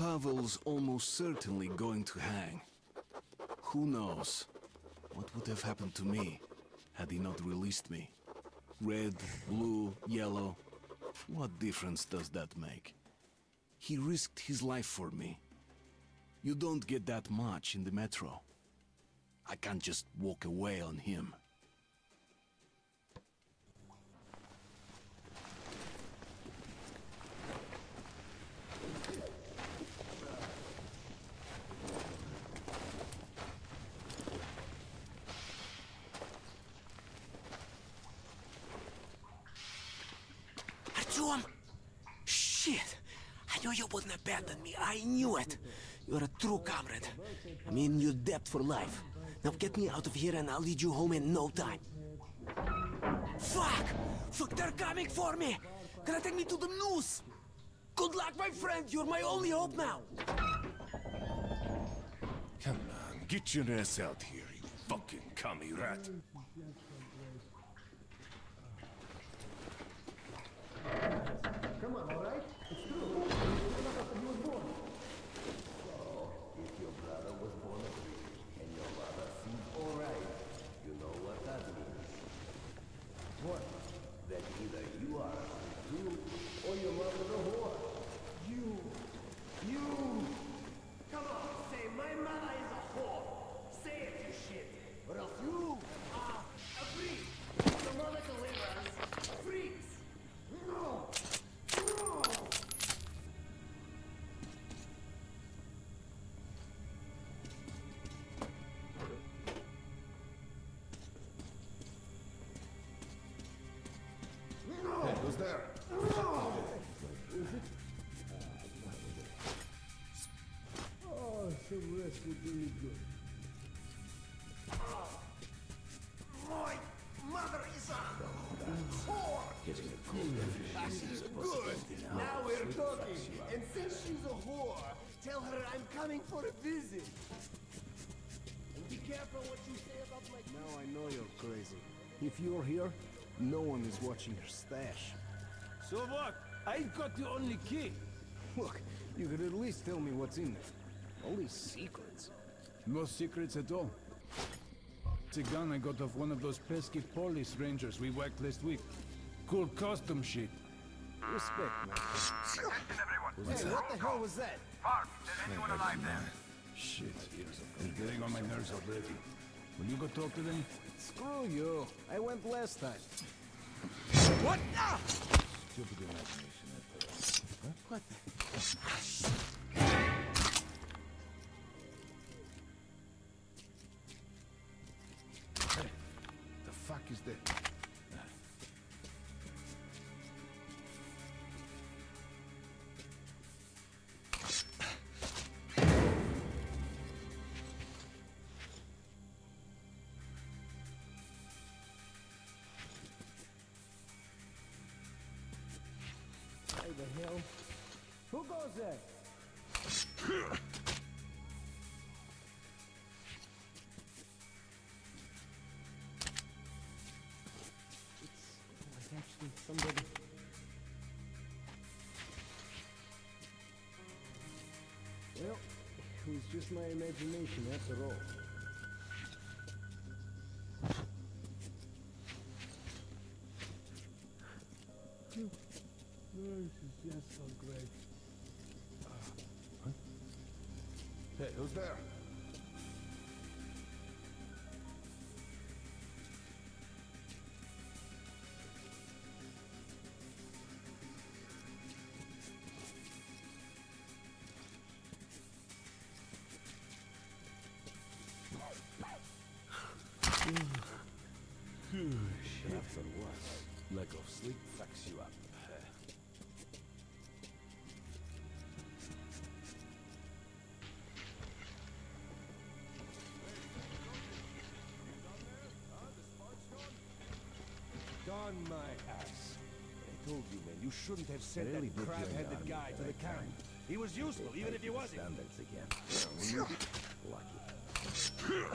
Pavel's almost certainly going to hang. Who knows what would have happened to me had he not released me? Red, blue, yellow. What difference does that make? He risked his life for me. You don't get that much in the metro. I can't just walk away on him. Artyom! Shit! I knew you wouldn't abandon me. I knew it. You're a true comrade. I'm in your debt for life. Now get me out of here and I'll lead you home in no time. Fuck! Fuck, they're coming for me! Gonna take me to the noose! Good luck, my friend! You're my only hope now! Come on, get your ass out here, you fucking commie rat! Come on, all right? It's true. He was born. So, if your brother was born a tree and your mother seemed all right, you know what that means. What? That either you are a Jew or your mother's a whore. You! Come on, say my mother is a whore. Say it, you shit. Or else you are a freak. Your mother delivers freaks. No! There. No! Oh, some rest would do me good. My mother is a whore! Getting a good. She's good. Now we're talking. And since she's a whore, tell her I'm coming for a visit. And be careful what you say about my... Now I know you're crazy. If you're here, no one is watching your stash. So what? I've got the only key. Look, you could at least tell me what's in there. All these secrets. No secrets at all. It's a gun I got off one of those pesky police rangers we whacked last week. Cool custom shit. Respect, man. Hey, what the hell was that? Park, is anyone alive there? Shit, I'm getting on my nerves already. Will you go talk to them? Screw you. I went last time. What? Ah! Stupid imagination after all. Huh? What the? Hey, the fuck is that? The hell? Who goes there? It's actually somebody. Well, it was just my imagination, after all. This is just so great. Huh? Hey, who's there? Shit. After what? Lack of sleep fucks you up. On my ass. I told you, man, you shouldn't have sent really that crab-headed guy to the camp. He was useful, even if he wasn't. Again. Lucky.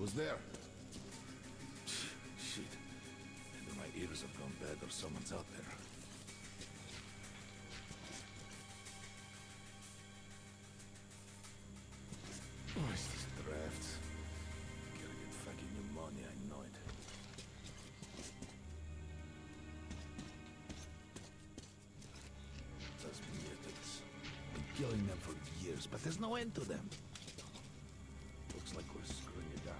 was there. Shit. Either my ears have gone bad or someone's out there. What is this draft? I'm gonna get fucking pneumonia, I know it. Those mutants. Been killing them for years, but there's no end to them. Looks like we're screwing it up.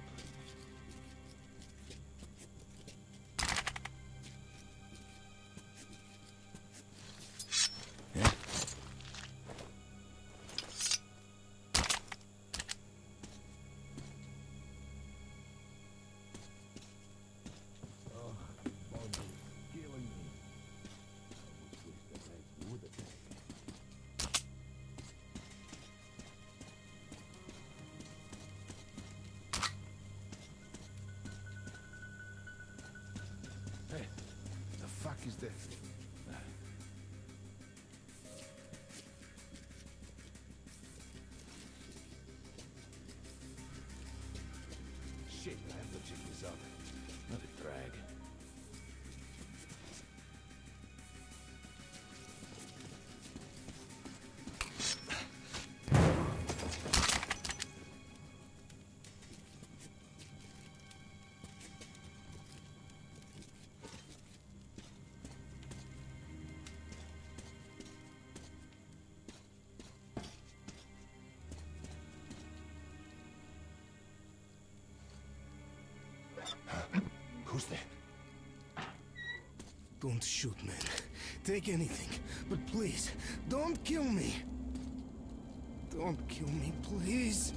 Is that? Shit, I have to check this out. Not a drag. Who's that? Don't shoot, man. Take anything, but please, don't kill me. Don't kill me, please.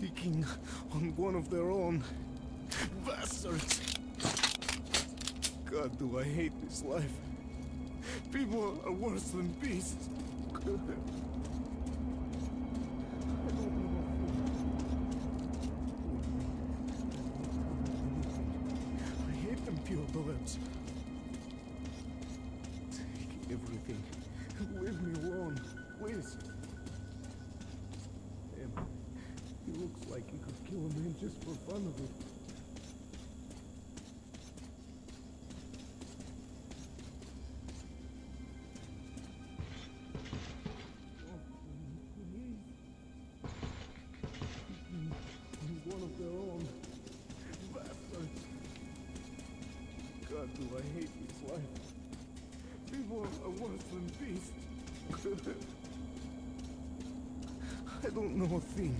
Picking on one of their own. Bastards. God, do I hate this life. People are worse than beasts. Bullets. Take everything. Leave me alone, please. Damn. He looks like he could kill a man just for fun of it. Do I hate this life? People are worse than beasts. I don't know a thing.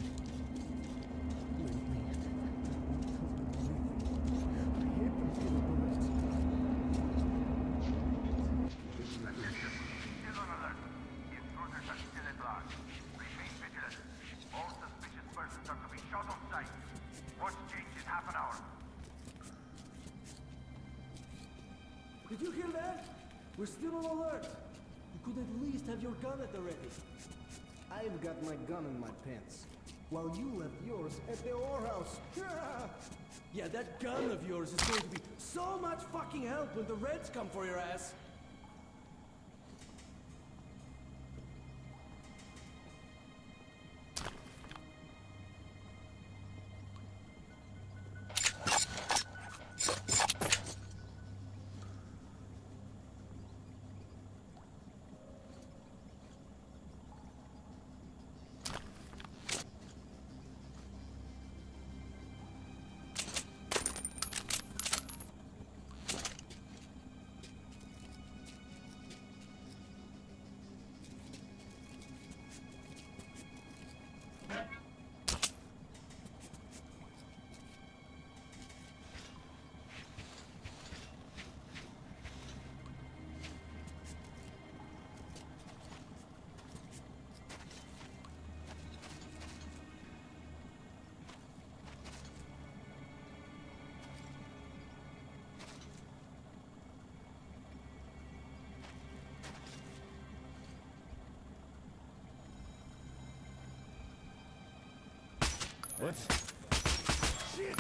Did you hear that? We're still on alert. You could at least have your gun at the ready. I've got my gun in my pants, while you left yours at the ore house. Yeah, that gun of yours is going to be so much fucking help when the Reds come for your ass. What? Shit!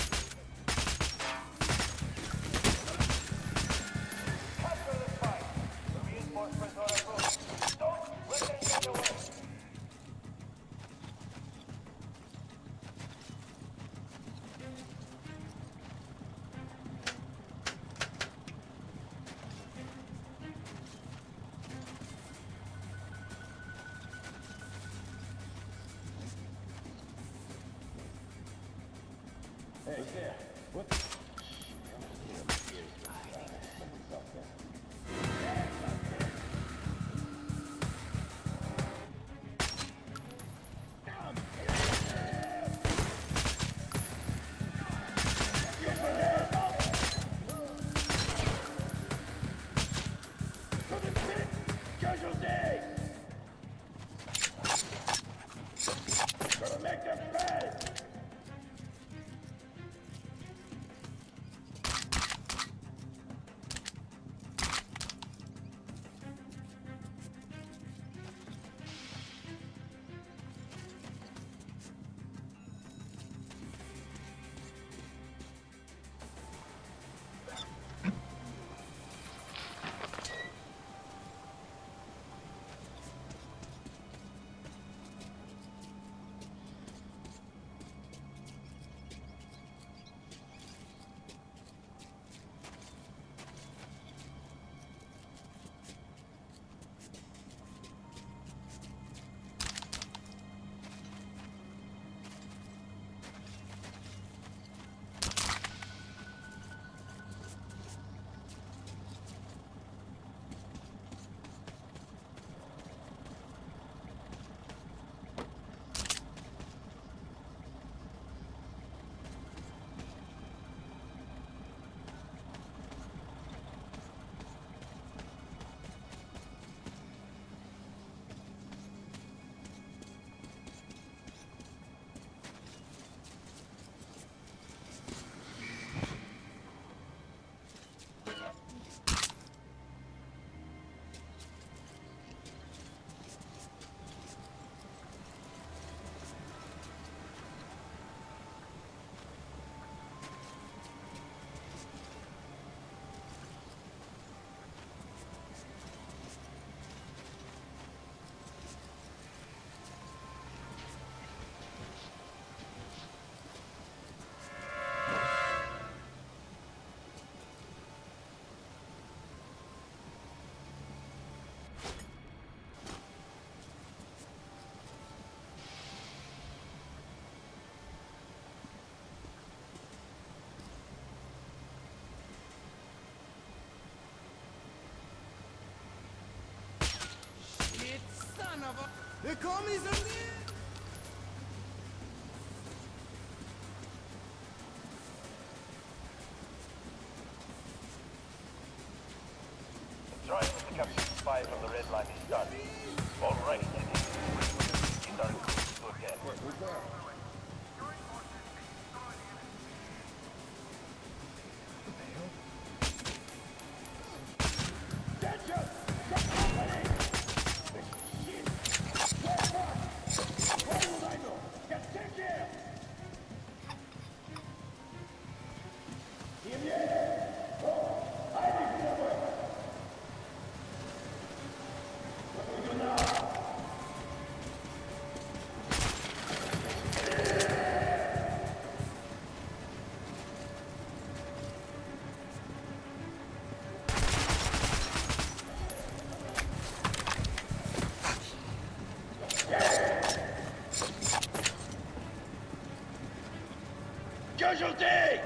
Here comes the man! Trying to capture spy from the red line is done. All right, in our good hand. We're there. Casualty!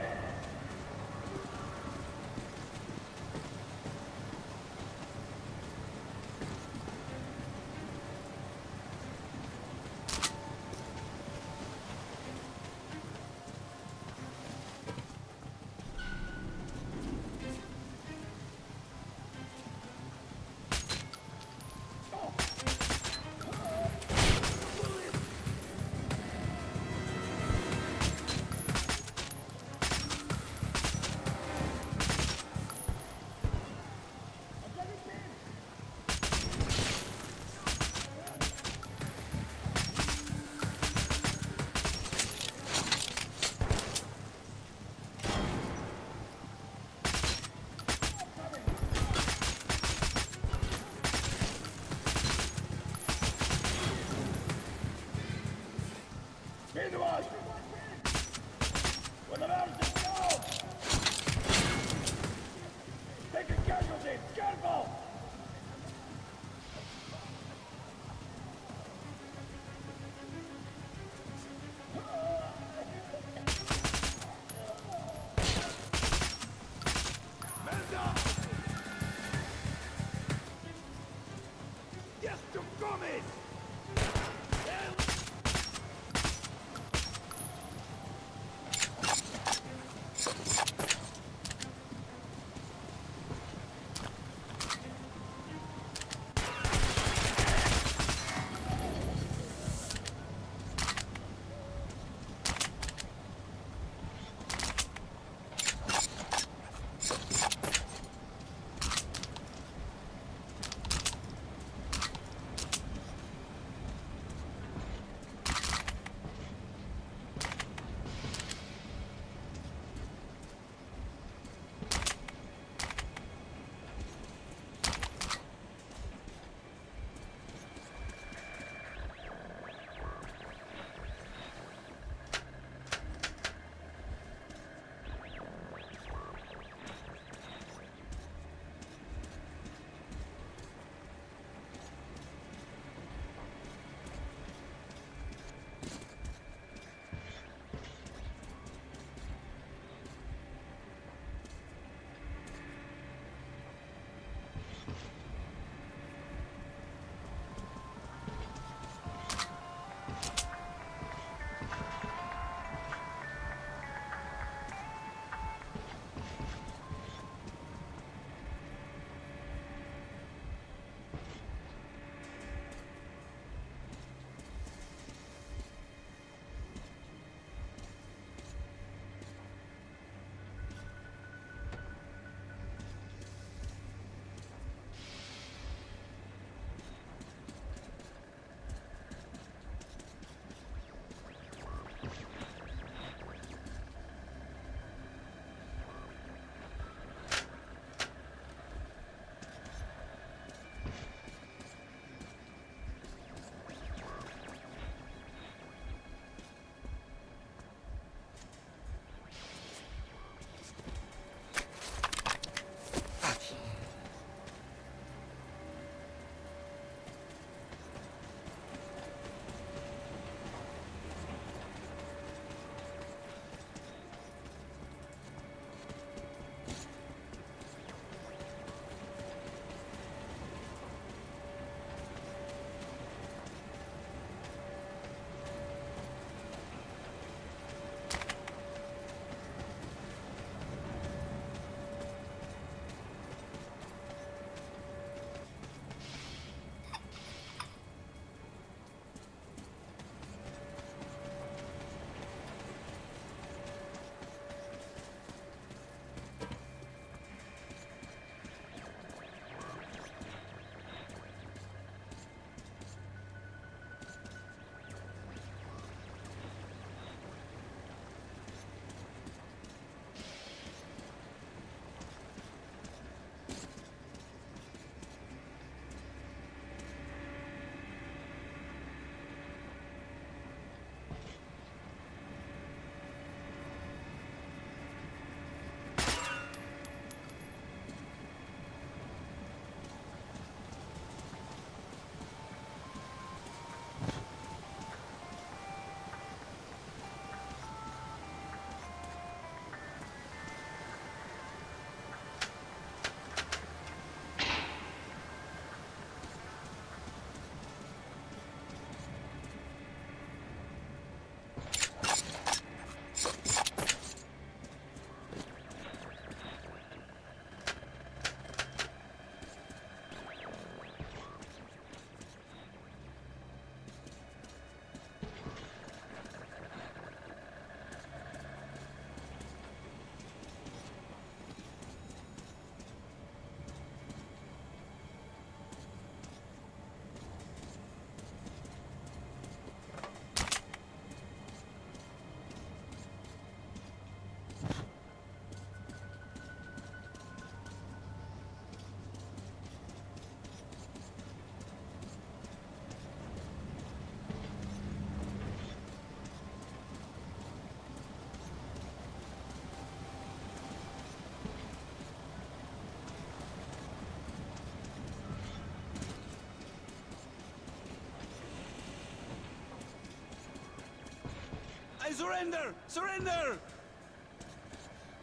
I surrender! Surrender!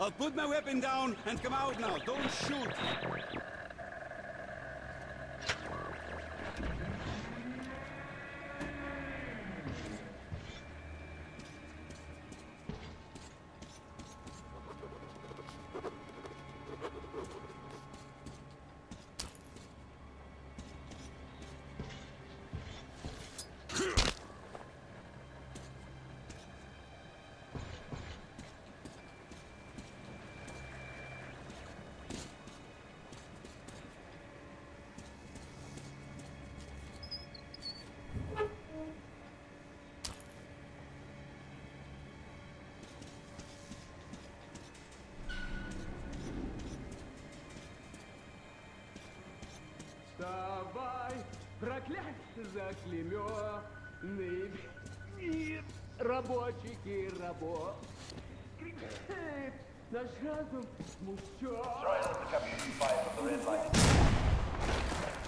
I'll put my weapon down and come out now. Don't shoot! Давай, проклясть заклемённый мир рабочих и рабов. Наш разум смущён. Israel is becoming defiant of the red line.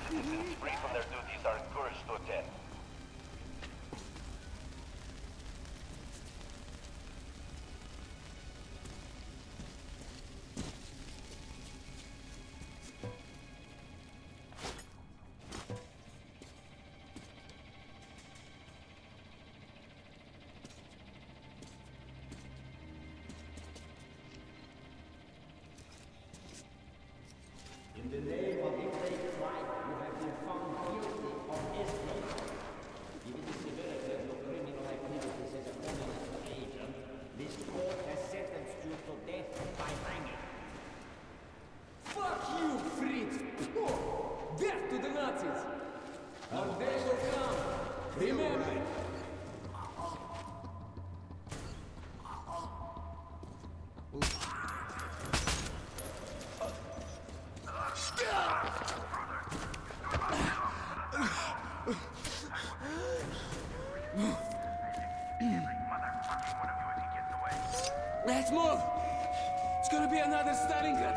Citizens free from their duties are encouraged to attend. In the name of the great right, you have been found guilty of espionage. Given the severity of your criminal activities as a communist agent, this court has sentenced you to death by hanging. Fuck you, Fritz! Death to the Nazis! Our day will come. Remember! Let's move! It's gonna be another Stalingrad!